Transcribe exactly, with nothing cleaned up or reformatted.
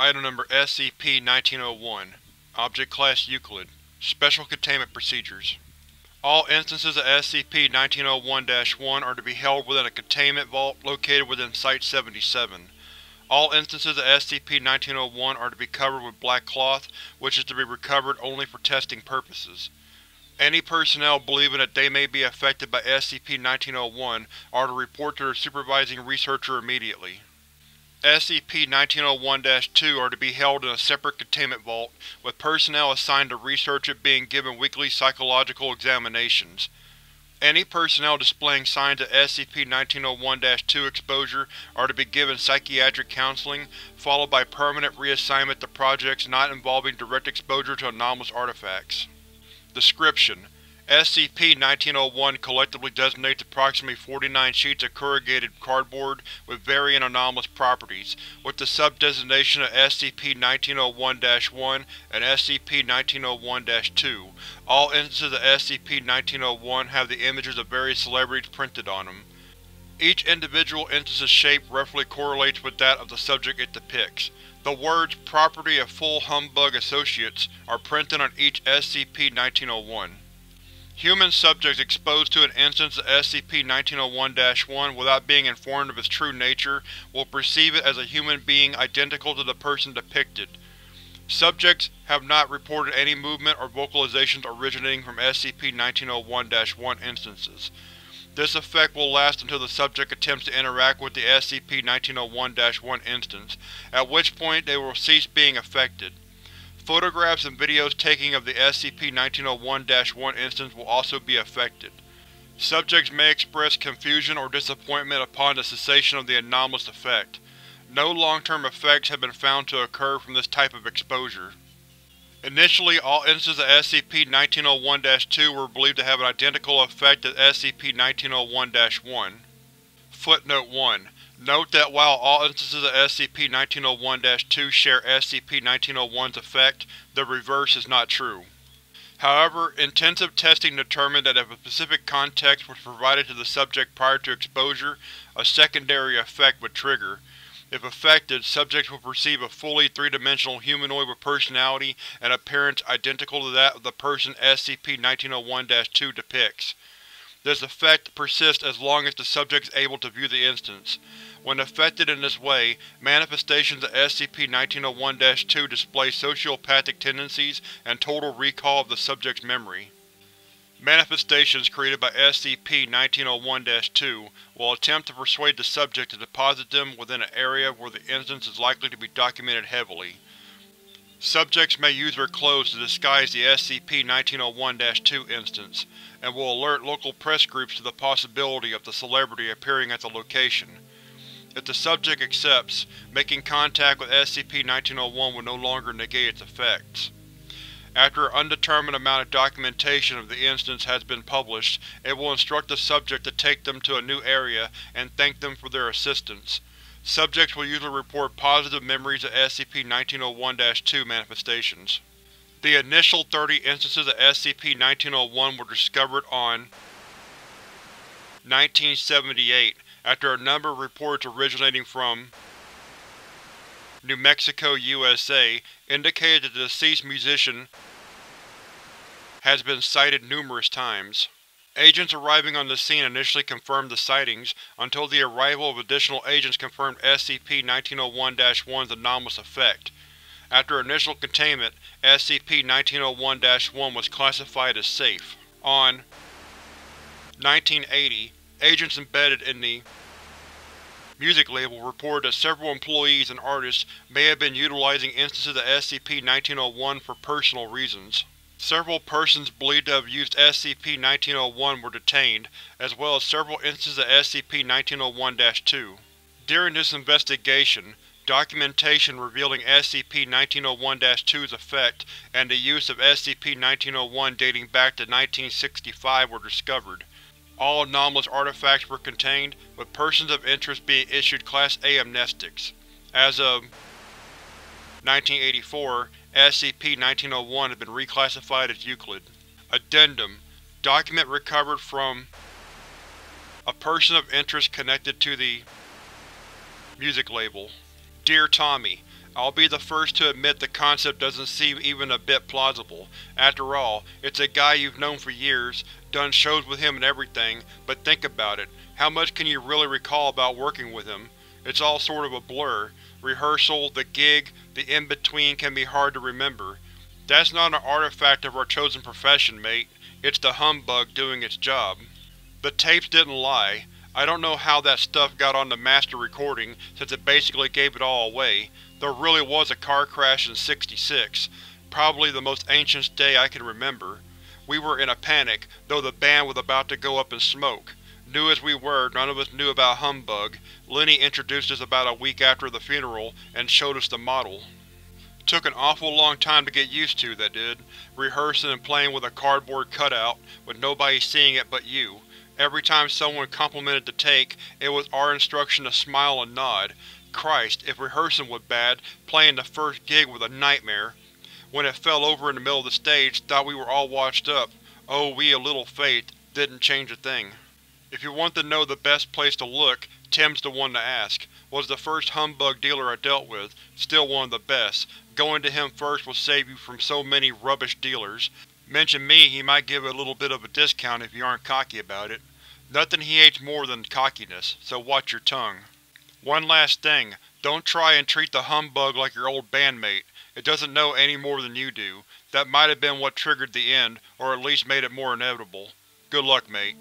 Item number S C P nineteen oh one. Object Class Euclid. Special Containment Procedures. All instances of S C P nineteen oh one dash one are to be held within a containment vault located within Site seventy-seven. All instances of S C P nineteen oh one are to be covered with black cloth, which is to be recovered only for testing purposes. Any personnel believing that they may be affected by S C P nineteen oh one are to report to their supervising researcher immediately. S C P nineteen oh one dash two are to be held in a separate containment vault, with personnel assigned to research it being given weekly psychological examinations. Any personnel displaying signs of S C P nineteen oh one dash two exposure are to be given psychiatric counseling, followed by permanent reassignment to projects not involving direct exposure to anomalous artifacts. Description: S C P nineteen oh one collectively designates approximately forty-nine sheets of corrugated cardboard with varying anomalous properties, with the sub-designation of S C P nineteen oh one dash one and S C P nineteen oh one dash two. All instances of S C P nineteen oh one have the images of various celebrities printed on them. Each individual instance's shape roughly correlates with that of the subject it depicts. The words "Property of Full Humbug Associates" are printed on each S C P nineteen oh one. Human subjects exposed to an instance of S C P nineteen oh one dash one without being informed of its true nature will perceive it as a human being identical to the person depicted. Subjects have not reported any movement or vocalizations originating from S C P nineteen oh one dash one instances. This effect will last until the subject attempts to interact with the S C P nineteen oh one dash one instance, at which point they will cease being affected. Photographs and videos taken of the S C P nineteen oh one dash one instance will also be affected. Subjects may express confusion or disappointment upon the cessation of the anomalous effect. No long-term effects have been found to occur from this type of exposure. Initially, all instances of S C P nineteen oh one dash two were believed to have an identical effect as S C P nineteen oh one dash one. Footnote one. Note that while all instances of S C P nineteen oh one dash two share S C P nineteen oh one's effect, the reverse is not true. However, intensive testing determined that if a specific context was provided to the subject prior to exposure, a secondary effect would trigger. If affected, subjects will perceive a fully three-dimensional humanoid with personality and appearance identical to that of the person S C P nineteen oh one dash two depicts. This effect persists as long as the subject is able to view the instance. When affected in this way, manifestations of S C P nineteen oh one dash two display sociopathic tendencies and total recall of the subject's memory. Manifestations created by S C P nineteen oh one dash two will attempt to persuade the subject to deposit them within an area where the instance is likely to be documented heavily. Subjects may use their clothes to disguise the S C P nineteen oh one dash two instance, and will alert local press groups to the possibility of the celebrity appearing at the location. If the subject accepts, making contact with S C P nineteen oh one will no longer negate its effects. After an undetermined amount of documentation of the instance has been published, it will instruct the subject to take them to a new area and thank them for their assistance. Subjects will usually report positive memories of S C P nineteen oh one dash two manifestations. The initial thirty instances of S C P nineteen oh one were discovered on nineteen seventy-eight, after a number of reports originating from New Mexico, U S A, indicated that the deceased musician has been sighted numerous times. Agents arriving on the scene initially confirmed the sightings, until the arrival of additional agents confirmed S C P nineteen oh one dash one's anomalous effect. After initial containment, S C P nineteen oh one dash one was classified as safe. On nineteen eighty, agents embedded in the music label reported that several employees and artists may have been utilizing instances of S C P nineteen oh one for personal reasons. Several persons believed to have used S C P nineteen oh one were detained, as well as several instances of S C P nineteen oh one dash two. During this investigation, documentation revealing S C P nineteen oh one dash two's effect and the use of S C P nineteen oh one dating back to nineteen sixty-five were discovered. All anomalous artifacts were contained, with persons of interest being issued Class A amnestics. As of nineteen eighty-four, S C P nineteen oh one had been reclassified as Euclid. Addendum: document recovered from a person of interest connected to the music label. Dear Tommy, I'll be the first to admit the concept doesn't seem even a bit plausible. After all, it's a guy you've known for years, done shows with him and everything, but think about it. How much can you really recall about working with him? It's all sort of a blur. Rehearsal, the gig, the in-between can be hard to remember. That's not an artifact of our chosen profession, mate. It's the humbug doing its job. The tapes didn't lie. I don't know how that stuff got on the master recording, since it basically gave it all away. There really was a car crash in sixty-six, probably the most ancient day I can remember. We were in a panic, though the band was about to go up in smoke. New as we were, none of us knew about Humbug. Lenny introduced us about a week after the funeral and showed us the model. Took an awful long time to get used to, that did. Rehearsing and playing with a cardboard cutout, with nobody seeing it but you. Every time someone complimented the take, it was our instruction to smile and nod. Christ, if rehearsing was bad, playing the first gig was a nightmare. When it fell over in the middle of the stage, thought we were all washed up. Oh, we a little faith, didn't change a thing. If you want to know the best place to look, Tim's the one to ask. Was the first humbug dealer I dealt with, still one of the best. Going to him first will save you from so many rubbish dealers. Mention me, he might give it a little bit of a discount if you aren't cocky about it. Nothing he hates more than cockiness, so watch your tongue. One last thing, don't try and treat the humbug like your old bandmate. It doesn't know any more than you do. That might have been what triggered the end, or at least made it more inevitable. Good luck, mate.